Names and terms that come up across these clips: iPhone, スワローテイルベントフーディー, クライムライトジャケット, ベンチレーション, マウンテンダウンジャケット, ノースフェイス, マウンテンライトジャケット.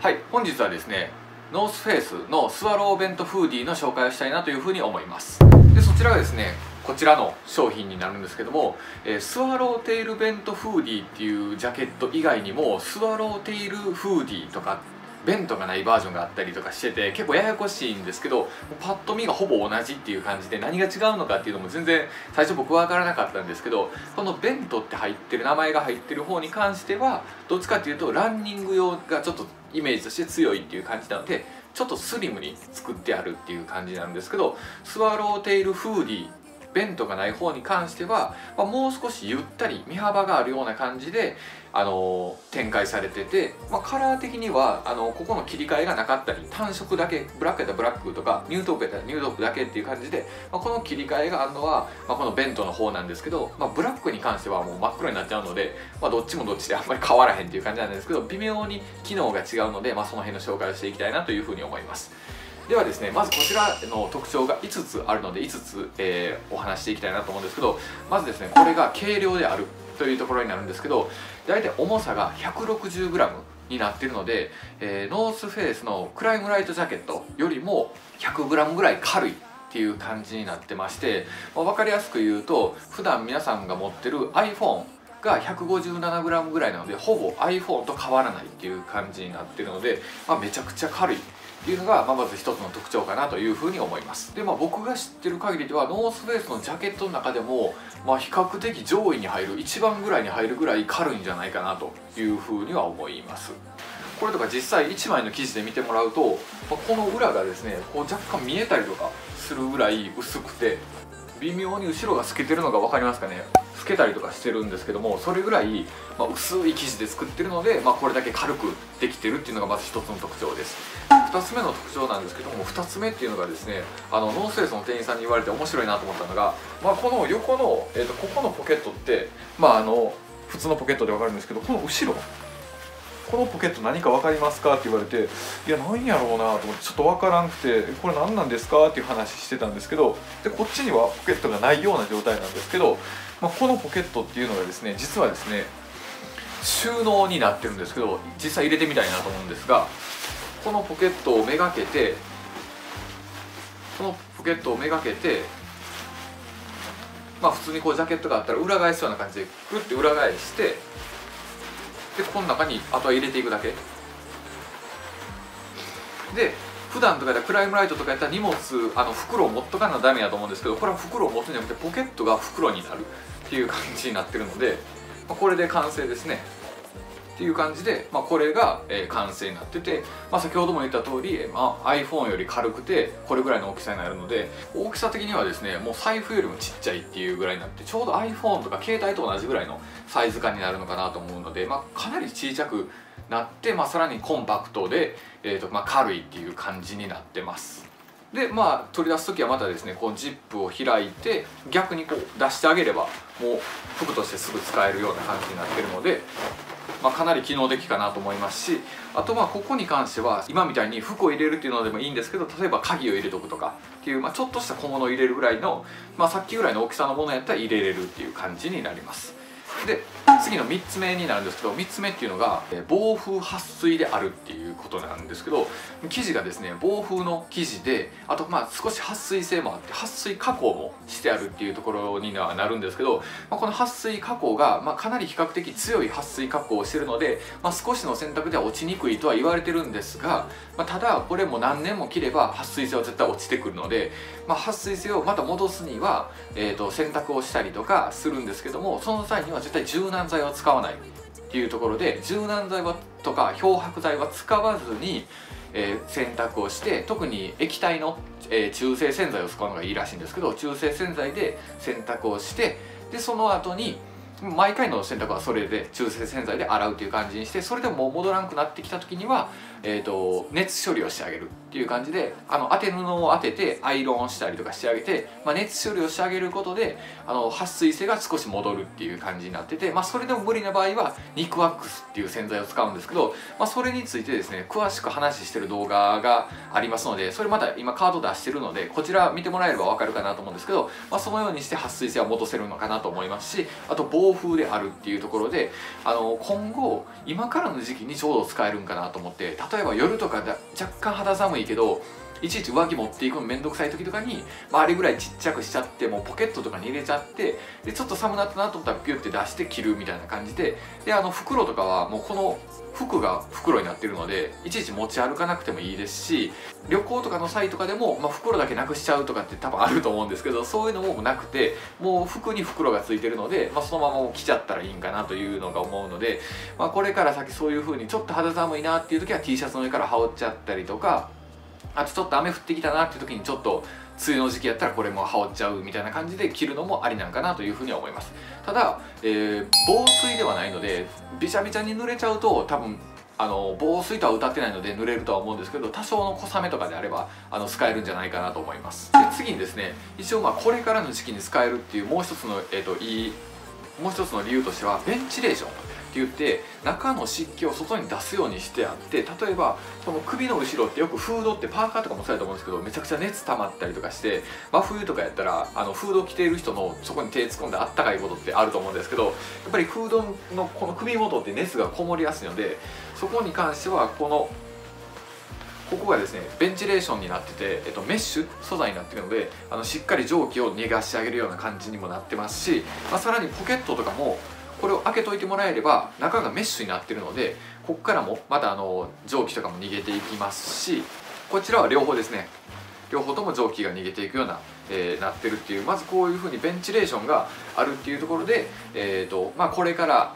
はい、本日はですねノースフェイスのスワローベントフーディーの紹介をしたいなというふうに思います。でそちらがですねこちらの商品になるんですけども、スワローテイルベントフーディーっていうジャケット以外にもスワローテイルフーディーとかベントがないバージョンがあったりとかしてて結構ややこしいんですけど、パッと見がほぼ同じっていう感じで何が違うのかっていうのも全然最初僕は分からなかったんですけど、このベントって入ってる名前が入ってる方に関してはどっちかっていうとランニング用がちょっとイメージとして強いっていう感じなのでちょっとスリムに作ってあるっていう感じなんですけど、スワローテイルフーディーベントがない方に関しては、もう少しゆったり身幅があるような感じで、展開されてて、カラー的にはここの切り替えがなかったり単色だけブラックやったらブラックとかニュートープやったらニュートープだけっていう感じで、この切り替えがあるのは、このベントの方なんですけど、ブラックに関してはもう真っ黒になっちゃうので、どっちもどっちであんまり変わらへんっていう感じなんですけど、微妙に機能が違うので、その辺の紹介をしていきたいなというふうに思います。ではですね、まずこちらの特徴が5つあるので5つ、お話していきたいなと思うんですけど、まずですねこれが軽量であるというところになるんですけど、大体重さが 160g になっているので、ノースフェイスのクライムライトジャケットよりも 100g ぐらい軽いっていう感じになってまして、分かりやすく言うと普段皆さんが持ってる iPhoneが 157g ぐらいなのでほぼ iPhone と変わらないっていう感じになってるので、めちゃくちゃ軽いっていうのが、まず一つの特徴かなというふうに思います。で、僕が知ってる限りではノースフェイスのジャケットの中でも、比較的上位に入る一番ぐらいに入るぐらい軽いんじゃないかなというふうには思います。これとか実際1枚の生地で見てもらうと、この裏がですねこう若干見えたりとかするぐらい薄くて、微妙に後ろが透けてるのが分かりますかね、透けたりとかしてるんですけども、それぐらい、薄い生地で作ってるので、これだけ軽くできてるっていうのがまず一つの特徴です。2つ目の特徴なんですけども、2つ目っていうのがですねノースフェイスの店員さんに言われて面白いなと思ったのが、この横の、ここのポケットって、普通のポケットで分かるんですけど、この後ろこのポケット何か分かりますかって言われて、いや何やろうなと思ってちょっと分からんくて、これ何なんですかっていう話してたんですけど、でこっちにはポケットがないような状態なんですけど、このポケットっていうのがですね実はですね収納になってるんですけど、実際入れてみたいなと思うんですが、このポケットをめがけて普通にこうジャケットがあったら裏返すような感じでくるって裏返して、でこの中にあとは入れていくだけで、普段とかやったらクライムライトとかやったら荷物袋を持っとかなダメだと思うんですけど、これは袋を持つんじゃなくてポケットが袋になるっていう感じになってるので、これで完成ですねっていう感じで、これが完成になってて、先ほども言った通り、iPhone より軽くてこれぐらいの大きさになるので、大きさ的にはですねもう財布よりもちっちゃいっていうぐらいになって、ちょうど iPhone とか携帯と同じぐらいのサイズ感になるのかなと思うので、かなり小さくなって、さらにコンパクトで、軽いっていう感じになってます。で取り出す時はまたですねこうジップを開いて逆にこう出してあげればもう服としてすぐ使えるような感じになってるので。かなり機能的かなと思いますし、あとここに関しては今みたいに服を入れるっていうのでもいいんですけど、例えば鍵を入れとくとかっていう、ちょっとした小物を入れるぐらいの、さっきぐらいの大きさのものやったら入れれるっていう感じになります。で次の3つ目になるんですけど、3つ目っていうのが防風撥水であるっていうことなんですけど、生地がですね防風の生地で、あと少し撥水性もあって撥水加工もしてあるっていうところにはなるんですけど、この撥水加工がかなり比較的強い撥水加工をしてるので、少しの洗濯では落ちにくいとは言われてるんですが、ただこれも何年も着れば撥水性は絶対落ちてくるので、撥水性をまた戻すには、洗濯をしたりとかするんですけども、その際には絶対柔軟剤は使わないっていうところで、柔軟剤とか漂白剤は使わずに、洗濯をして、特に液体の、中性洗剤を使うのがいいらしいんですけど、中性洗剤で洗濯をして、でその後に毎回の洗濯はそれで中性洗剤で洗うという感じにして、それでも戻らなくなってきた時には、熱処理をしてあげるっていう感じで当て布を当ててアイロンしたりとかしてあげて、熱処理をしてあげることで撥水性が少し戻るっていう感じになってて、それでも無理な場合は肉ワックスっていう洗剤を使うんですけど、それについてですね詳しく話してる動画がありますので、それまた今カード出してるのでこちら見てもらえれば分かるかなと思うんですけど、そのようにして撥水性は戻せるのかなと思いますし、あと防風であるっていうところで今後今からの時期にちょうど使えるんかなと思って、例えば夜とか若干肌寒いけどいちいち上着持っていくのめんどくさい時とかに、あれぐらいちっちゃくしちゃってもうポケットとかに入れちゃって、でちょっと寒なったなと思ったらピュッて出して着るみたいな感じで、袋とかはもうこの服が袋になってるのでいちいち持ち歩かなくてもいいですし、旅行とかの際とかでも、袋だけなくしちゃうとかって多分あると思うんですけど、そういうのもなくてもう服に袋がついてるので、そのまま着ちゃったらいいんかなというのが思うので、これから先そういう風にちょっと肌寒いなっていう時は T シャツの上から羽織っちゃったりとか。あとちょっと雨降ってきたなっていう時にちょっと梅雨の時期やったらこれも羽織っちゃうみたいな感じで着るのもありなんかなというふうには思います。ただ、防水ではないのでびちゃびちゃに濡れちゃうと多分防水とは歌ってないので濡れるとは思うんですけど、多少の小雨とかであれば使えるんじゃないかなと思います。で次にですね、一応これからの時期に使えるっていうもう一つの、もう一つの理由としてはベンチレーションって言って中の湿気を外に出すようにしてあって、例えばこの首の後ろってよくフードってパーカーとかもそうやと思うんですけどめちゃくちゃ熱溜まったりとかして真冬とかやったらフード着ている人のそこに手突っ込んであったかいことってあると思うんですけど、やっぱりフードのこの首元って熱がこもりやすいので、そこに関してはここがですねベンチレーションになってて、メッシュ素材になってるのでしっかり蒸気を逃がしてあげるような感じにもなってますし、さらにポケットとかもこれを開けといてもらえれば中がメッシュになってるのでここからもまた蒸気とかも逃げていきますし、こちらは両方ですね両方とも蒸気が逃げていくような、なってるっていう、まずこういう風にベンチレーションがあるっていうところで、これから、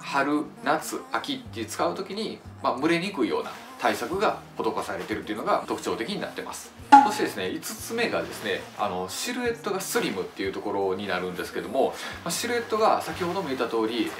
春夏秋って使う時に、蒸れにくいような対策が施されてるっていうのが特徴的になってます。そしてですね5つ目がですねシルエットがスリムっていうところになるんですけども、シルエットが先ほども言った通り、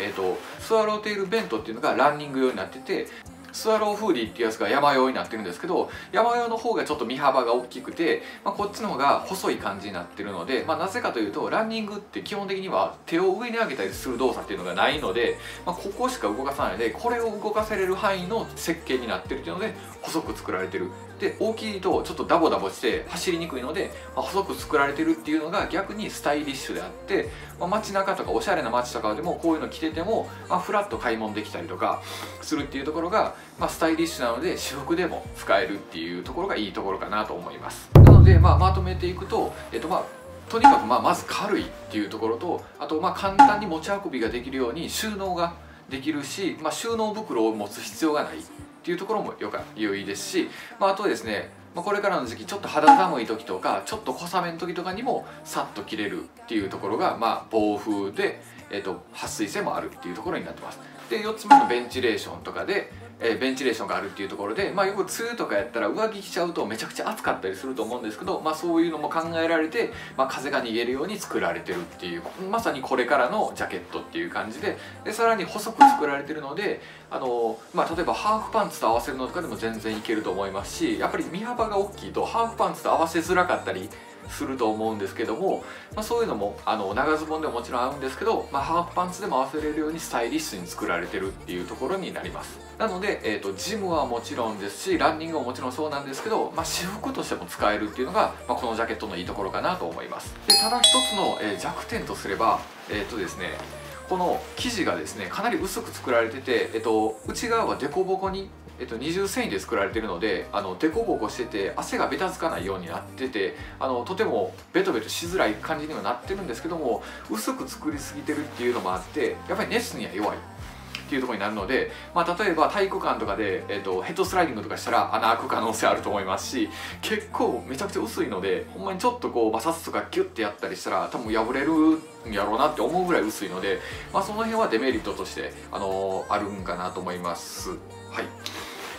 スワローテールベントっていうのがランニング用になってて、スワローフーディっていうやつが山用になってるんですけど、山用の方がちょっと身幅が大きくて、こっちの方が細い感じになってるので、なぜかというとランニングって基本的には手を上に上げたりする動作っていうのがないので、ここしか動かさないでこれを動かせれる範囲の設計になってるっていうので細く作られてる。で大きいとちょっとダボダボして走りにくいので、細く作られてるっていうのが逆にスタイリッシュであって、街中とかおしゃれな街とかでもこういうの着てても、フラッと買い物できたりとかするっていうところが、スタイリッシュなので私服でも使えるっていうところがいいところかなと思います。なので、まとめていくと、とにかくまず軽いっていうところと、あと簡単に持ち運びができるように収納ができるし、収納袋を持つ必要がないっていうところも良いですし、あとはですねこれからの時期ちょっと肌寒い時とかちょっと小雨の時とかにもさっと着れるっていうところが、防風で、撥水性もあるっていうところになってます。で4つ目のベンチレーションとかで、ベンチレーションがあるっていうところで、よく梅雨とかやったら上着着ちゃうとめちゃくちゃ暑かったりすると思うんですけど、そういうのも考えられて、風が逃げるように作られてるっていう、まさにこれからのジャケットっていう感じで、さらに細く作られてるので例えばハーフパンツと合わせるのとかでも全然いけると思いますし、やっぱり身幅が大きいとハーフパンツと合わせづらかったりすると思うんですけども、そういうのも長ズボンでももちろん合うんですけど、ハーフパンツでも合わせれるようにスタイリッシュに作られてるっていうところになります。なので、ジムはもちろんですしランニングももちろんそうなんですけど、私服としても使えるっていうのが、このジャケットのいいところかなと思います。でただ一つの、弱点とすればですねこの生地がですねかなり薄く作られてて、内側は凸凹に二重繊維で作られているので凸凹してて汗がベタつかないようになっててとてもベトベトしづらい感じにはなってるんですけども、薄く作りすぎてるっていうのもあってやっぱり熱には弱いっていうところになるので、例えば体育館とかで、ヘッドスライディングとかしたら穴開く可能性あると思いますし、結構めちゃくちゃ薄いのでほんまにちょっとこう摩擦とかギュッてやったりしたら多分破れるんやろうなって思うぐらい薄いので、その辺はデメリットとしてあるんかなと思います。はい。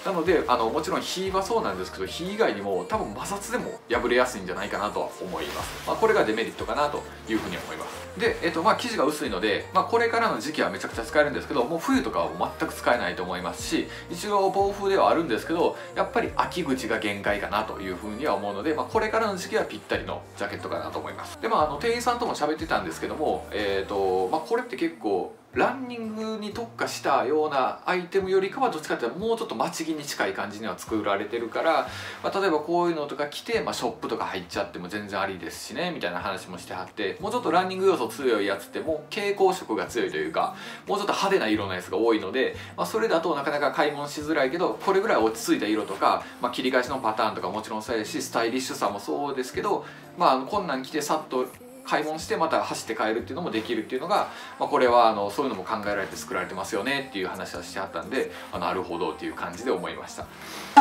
なのでもちろん火はそうなんですけど、火以外にも多分摩擦でも破れやすいんじゃないかなとは思います。これがデメリットかなというふうに思います。で、生地が薄いので、これからの時期はめちゃくちゃ使えるんですけど、もう冬とかは全く使えないと思いますし、一応防風ではあるんですけど、やっぱり秋口が限界かなというふうには思うので、これからの時期はぴったりのジャケットかなと思います。で、店員さんとも喋ってたんですけども、これって結構ランニングに特化したようなアイテムよりかはどっちかっていうともうちょっと待ち着に近い感じには作られてるから、例えばこういうのとか着て、ショップとか入っちゃっても全然ありですしねみたいな話もしてはって、もうちょっとランニング要素強いやつってもう蛍光色が強いというか、もうちょっと派手な色のやつが多いので、それだとなかなか買い物しづらいけど、これぐらい落ち着いた色とか、切り返しのパターンとかもちろんそうやし、スタイリッシュさもそうですけど、こんなん着てさっと買い物してまた走って帰るっていうのもできるっていうのが、これはそういうのも考えられて作られてますよねっていう話はしてあったんで、なるほどっていう感じで思いました。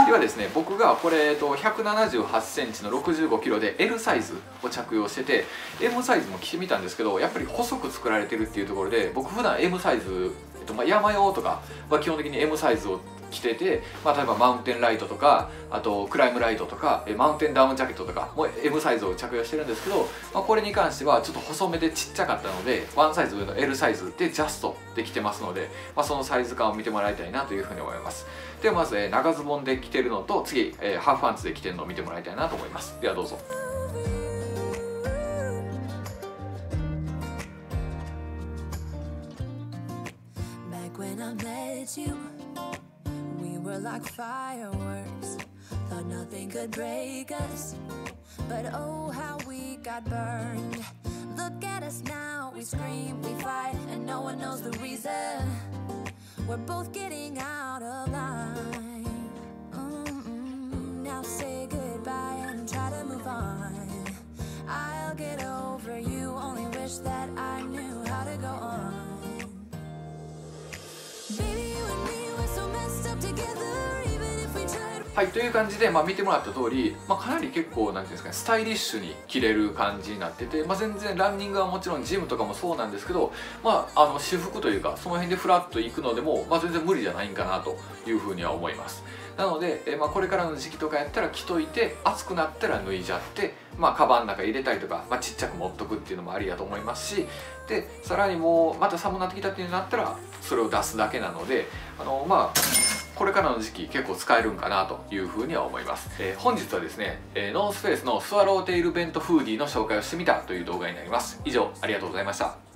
ではですね、僕がこれ178cmの 65kg で L サイズを着用してて、 M サイズも着てみたんですけど、やっぱり細く作られてるっていうところで、僕普段 M サイズ、山用とかは基本的に M サイズを着てて、例えばマウンテンライトとか、あとクライムライトとかマウンテンダウンジャケットとかも M サイズを着用してるんですけど、これに関してはちょっと細めでちっちゃかったので、ワンサイズ上の L サイズでジャストできてますので、そのサイズ感を見てもらいたいなというふうに思います。ではまず長ズボンで着てるのと、次ハーフパンツで着てるのを見てもらいたいなと思います。ではどうぞ。Like fireworks, thought nothing could break us, but oh how we got burned. Look at us now, we scream, we fight, and no one knows the reason. We're both getting out of line. Now say goodbye and try to move on. I'll get over you, only wish that I knew how to go on. Baby, you and me were so messed up together.はい、という感じで、見てもらった通り、かなり結構なんていうんですかね、スタイリッシュに着れる感じになってて、全然ランニングはもちろんジムとかもそうなんですけど、私服というかその辺でフラッと行くのでも、全然無理じゃないんかなというふうには思います。なので、これからの時期とかやったら着といて、暑くなったら脱いじゃって、カバンの中入れたりとか、ちっちゃく持っとくっていうのもありだと思いますし、でさらにもうまた寒くなってきたっていうのになったらそれを出すだけなので、これからの時期結構使えるんかなというふうには思います。本日はですね、ノースフェイスのスワローテイルベントフーディーの紹介をしてみたという動画になります。以上、ありがとうございました。